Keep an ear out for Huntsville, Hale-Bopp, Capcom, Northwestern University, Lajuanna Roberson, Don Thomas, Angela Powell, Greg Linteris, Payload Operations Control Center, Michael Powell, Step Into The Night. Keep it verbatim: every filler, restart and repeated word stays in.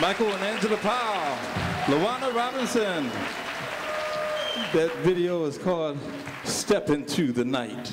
Michael and Angela Powell, Lajuanna Roberson. That video is called Step Into The Night.